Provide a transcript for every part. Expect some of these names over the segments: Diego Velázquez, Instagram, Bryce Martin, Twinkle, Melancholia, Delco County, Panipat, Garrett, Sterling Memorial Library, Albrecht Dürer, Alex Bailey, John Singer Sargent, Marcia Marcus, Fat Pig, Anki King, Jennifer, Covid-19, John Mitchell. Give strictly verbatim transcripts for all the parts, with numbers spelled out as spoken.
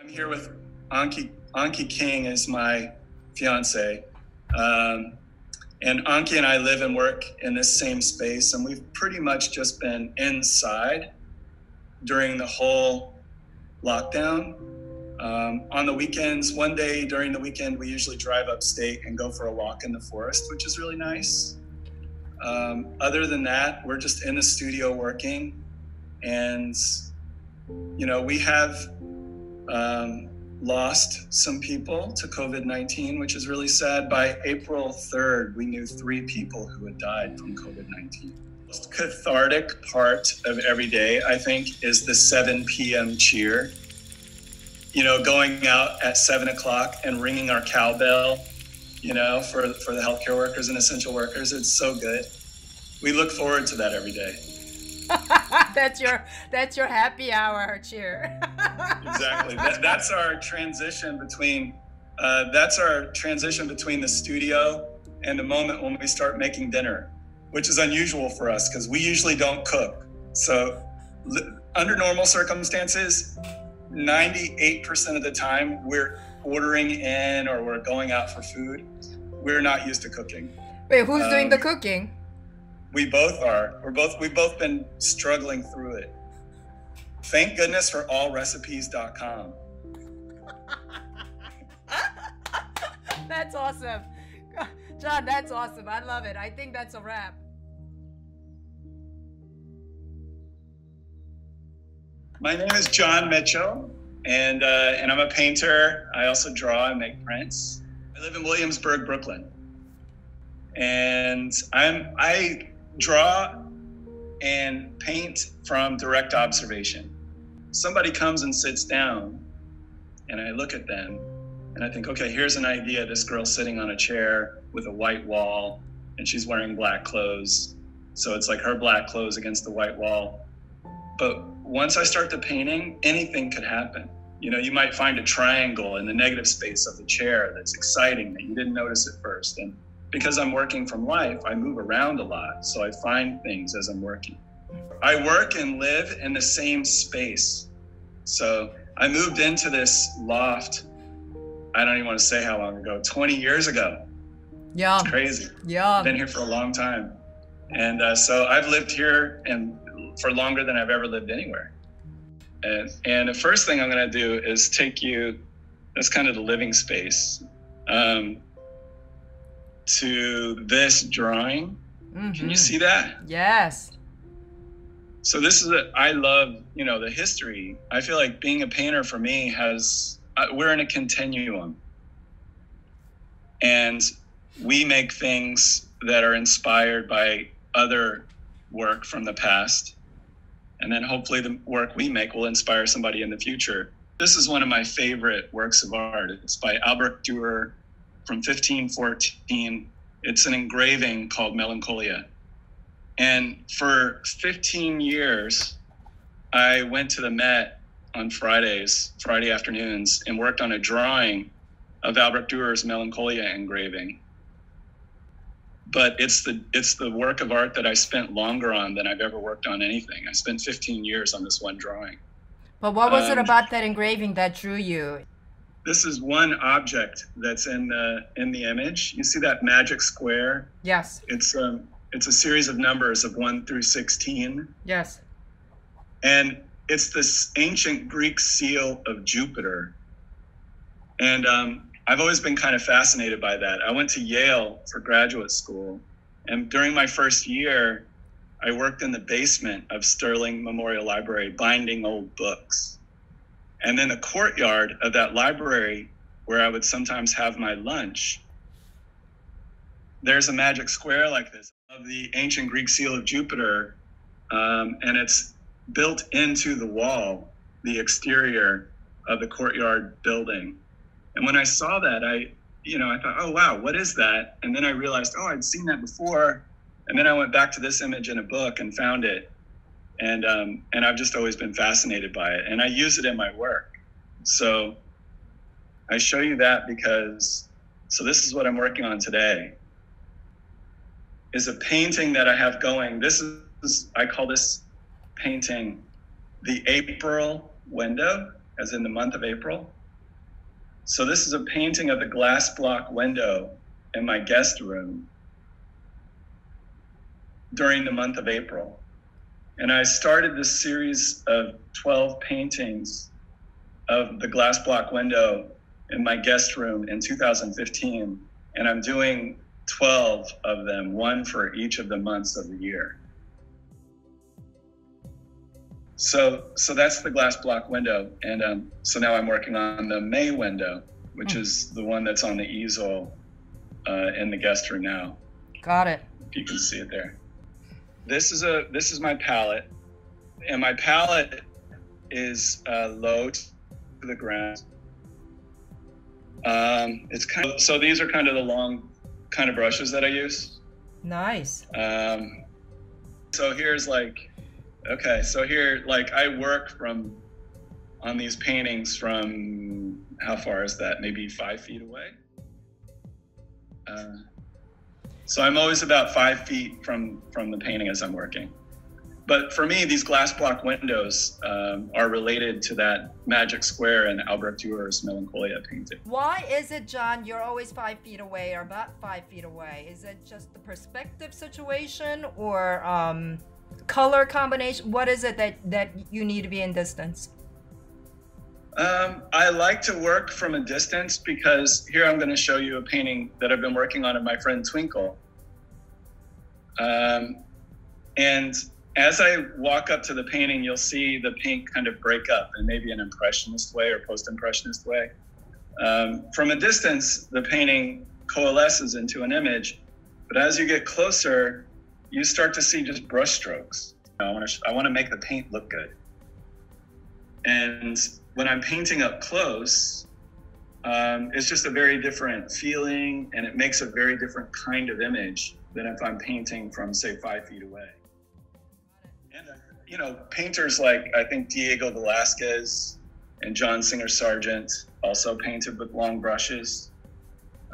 I'm here with Anki, Anki King is my fiance. Um, and Anki and I live and work in this same space, and we've pretty much just been inside during the whole lockdown. Um, on the weekends, one day during the weekend, we usually drive upstate and go for a walk in the forest, which is really nice. Um, other than that, we're just in the studio working, and, you know, we have um, lost some people to COVID nineteen, which is really sad. By April third, we knew three people who had died from COVID nineteen. The most cathartic part of every day, I think, is the seven p m cheer. You know, going out at seven o'clock and ringing our cowbell, you know, for, for the healthcare workers and essential workers. It's so good. We look forward to that every day. that's your that's your happy hour cheer. Exactly. That, that's our transition between uh, that's our transition between the studio and the moment when we start making dinner, which is unusual for us because we usually don't cook. So under normal circumstances, ninety-eight percent of the time we're ordering in or we're going out for food. We're not used to cooking. Wait, who's um, doing the cooking? We both are. We're both, we've both been struggling through it. Thank goodness for all recipes dot com. That's awesome. John, that's awesome. I love it. I think that's a wrap. My name is John Mitchell, and uh, and I'm a painter. I also draw and make prints. I live in Williamsburg, Brooklyn, and I'm I draw and paint from direct observation. Somebody comes and sits down, and I look at them, and I think, okay, here's an idea. This girl's sitting on a chair with a white wall, and she's wearing black clothes, so it's like her black clothes against the white wall. But once I start the painting, anything could happen. You know, you might find a triangle in the negative space of the chair that's exciting that you didn't notice at first. And because I'm working from life, I move around a lot. So I find things as I'm working. I work and live in the same space. So I moved into this loft, I don't even want to say how long ago, twenty years ago. Yeah. It's crazy. Yeah. Been here for a long time. And uh, so I've lived here and for longer than I've ever lived anywhere. And, and the first thing I'm gonna do is take you, that's kind of the living space, um, to this drawing. Mm-hmm. Can you see that? Yes. So this is, a, I love, you know, the history. I feel like being a painter for me has, uh, we're in a continuum. And we make things that are inspired by other work from the past. And then hopefully the work we make will inspire somebody in the future. This is one of my favorite works of art. It's by Albrecht Dürer from fifteen fourteen. It's an engraving called Melancholia. And for fifteen years, I went to the Met on Fridays, Friday afternoons, and worked on a drawing of Albrecht Dürer's Melancholia engraving. But it's the it's the work of art that I spent longer on than I've ever worked on anything. I spent fifteen years on this one drawing. But what was um, it about that engraving that drew you? This is one object that's in the in the image. You see that magic square? Yes. It's um it's a series of numbers of one through sixteen. Yes. And it's this ancient Greek seal of Jupiter. And um I've always been kind of fascinated by that. I went to Yale for graduate school, and during my first year, I worked in the basement of Sterling Memorial Library, binding old books. And then the courtyard of that library, where I would sometimes have my lunch, there's a magic square like this of the ancient Greek seal of Jupiter, um, and it's built into the wall, the exterior of the courtyard building. And when I saw that, I, you know, I thought, oh, wow, what is that? And then I realized, oh, I'd seen that before. And then I went back to this image in a book and found it. And um, and I've just always been fascinated by it. And I use it in my work. So I show you that because, so this is what I'm working on today, is a painting that I have going. This is, I call this painting, the April window. as in the month of April. So this is a painting of the glass block window in my guest room during the month of April. And I started this series of twelve paintings of the glass block window in my guest room in two thousand fifteen. And I'm doing twelve of them, one for each of the months of the year. So, so that's the glass block window. And um, so now I'm working on the May window, which mm. is the one that's on the easel uh, in the guest room now. Got it. You can see it there. This is a, this is my palette, and my palette is uh, low to the ground. Um, it's kind of, so these are kind of the long kind of brushes that I use. Nice. Um, so here's like, okay, so here, like I work from, on these paintings from, how far is that? Maybe five feet away. Uh, so I'm always about five feet from, from the painting as I'm working. But for me, these glass block windows um, are related to that magic square in Albrecht Dürer's Melancholia painting. Why is it, John, you're always five feet away or about five feet away? Is it just the perspective situation or um, color combination? What is it that, that you need to be in distance? Um, I like to work from a distance because here I'm going to show you a painting that I've been working on of my friend Twinkle. Um, and as I walk up to the painting, you'll see the paint kind of break up in maybe an impressionist way or post-impressionist way. Um, from a distance, the painting coalesces into an image, but as you get closer, you start to see just brush strokes. I want to I want to make the paint look good. And when I'm painting up close, um, it's just a very different feeling, and it makes a very different kind of image than if I'm painting from, say, five feet away. And, you know, painters like, I think, Diego Velázquez and John Singer Sargent also painted with long brushes.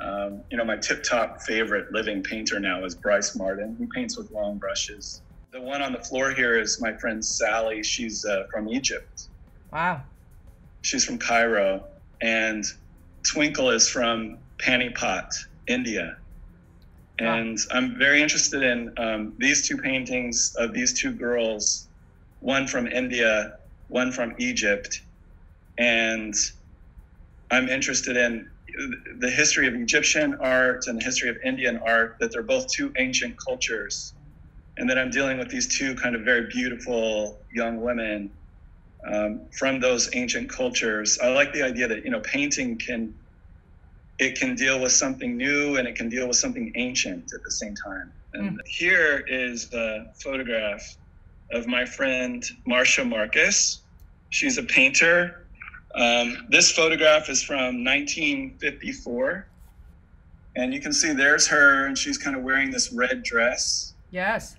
Um, you know, my tip-top favorite living painter now is Bryce Martin, who paints with long brushes. The one on the floor here is my friend Sally. She's uh, from Egypt. Wow. She's from Cairo. And Twinkle is from Panipat, India. And I'm very interested in um, these two paintings of these two girls, one from India, one from Egypt. And I'm interested in the history of Egyptian art and the history of Indian art, that they're both two ancient cultures. And that I'm dealing with these two kind of very beautiful young women um, from those ancient cultures. I like the idea that, you know, painting can It can deal with something new and it can deal with something ancient at the same time. And mm. here is the photograph of my friend Marcia Marcus. She's a painter. Um, this photograph is from nineteen fifty-four. And you can see there's her, and she's kind of wearing this red dress. Yes.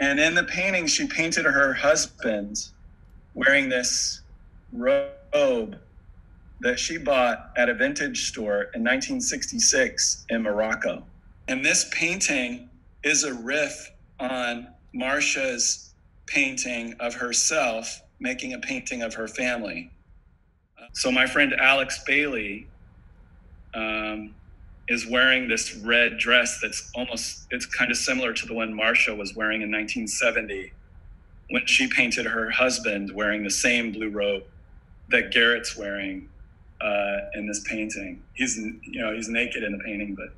And in the painting, she painted her husband wearing this robe that she bought at a vintage store in nineteen sixty-six in Morocco. And this painting is a riff on Marcia's painting of herself, making a painting of her family. So my friend Alex Bailey um, is wearing this red dress that's almost, it's kind of similar to the one Marcia was wearing in nineteen seventy when she painted her husband wearing the same blue robe that Garrett's wearing Uh, in this painting. He's, you know, he's naked in the painting, but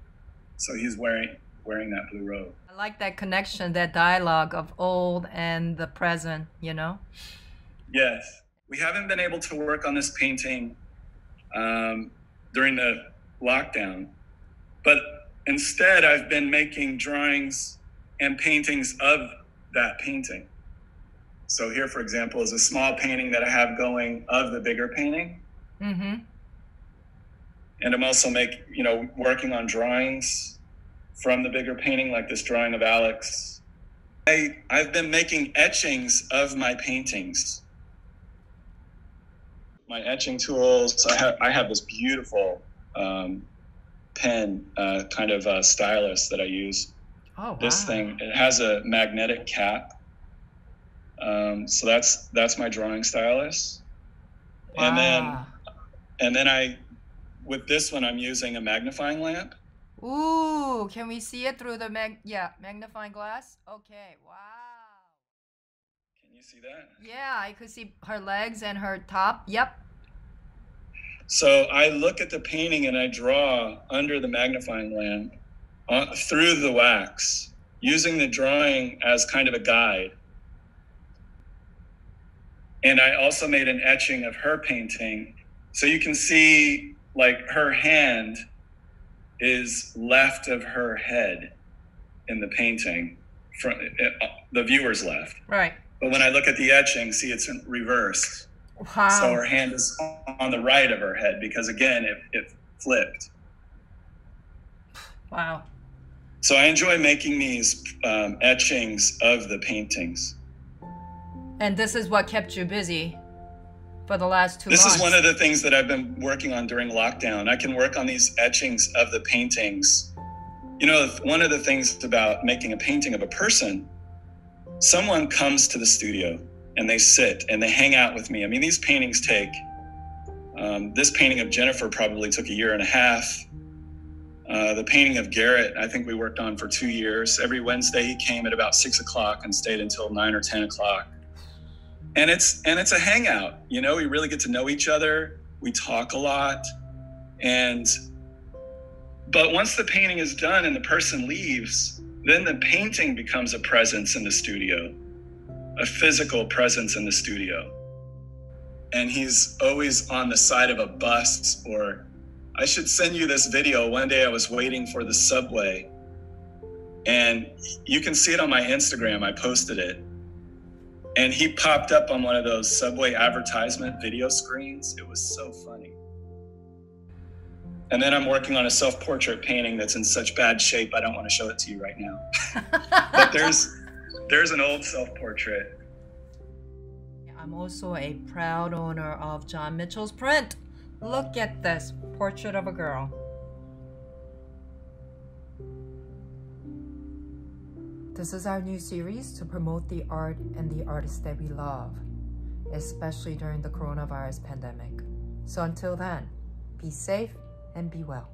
so he's wearing wearing that blue robe. I like that connection, that dialogue of old and the present, you know? Yes. We haven't been able to work on this painting um, during the lockdown, but instead I've been making drawings and paintings of that painting. So here, for example, is a small painting that I have going of the bigger painting. Mm-hmm. And I'm also making, you know, working on drawings from the bigger painting, like this drawing of Alex. I, I've been making etchings of my paintings. My etching tools, I have, I have this beautiful um, pen, uh, kind of a stylus that I use. Oh, wow. This thing, it has a magnetic cap. Um, so that's, that's my drawing stylus. Wow. And then, and then I, with this one, I'm using a magnifying lamp. Ooh, can we see it through the mag? Yeah, magnifying glass. Okay, wow. Can you see that? Yeah, I could see her legs and her top. Yep. So I look at the painting and I draw under the magnifying lamp uh, through the wax, using the drawing as kind of a guide. And I also made an etching of her painting. So you can see like her hand is left of her head in the painting, from the viewer's left. Right. But when I look at the etching, see it's in reverse. Wow. So her hand is on the right of her head because again, it, it flipped. Wow. So I enjoy making these um, etchings of the paintings. And this is what kept you busy for the last two months. This is one of the things that I've been working on during lockdown. I can work on these etchings of the paintings. You know, one of the things about making a painting of a person, someone comes to the studio and they sit and they hang out with me. I mean, these paintings take, um, this painting of Jennifer probably took a year and a half. Uh, the painting of Garrett, I think we worked on for two years. Every Wednesday he came at about six o'clock and stayed until nine or ten o'clock. And it's and it's a hangout, you know, we really get to know each other. We talk a lot. And but once the painting is done and the person leaves, then the painting becomes a presence in the studio, a physical presence in the studio. And he's always on the side of a bus, or I should send you this video. One day I was waiting for the subway and you can see it on my Instagram. I posted it. And he popped up on one of those subway advertisement video screens. It was so funny. And then I'm working on a self-portrait painting that's in such bad shape, I don't want to show it to you right now. But there's, there's an old self-portrait. I'm also a proud owner of John Mitchell's print. Look at this, Portrait of a Girl. This is our new series to promote the art and the artists that we love, especially during the coronavirus pandemic. So until then, be safe and be well.